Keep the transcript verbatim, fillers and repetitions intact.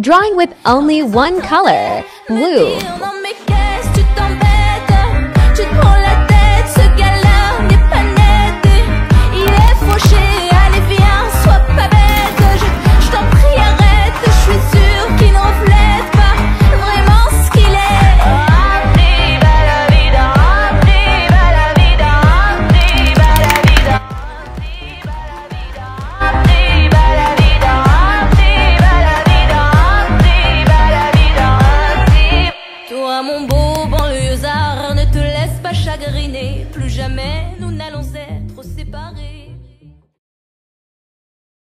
Drawing with only one color, blue. Mon beau banlieusard, ne te laisse pas chagriner, plus jamais.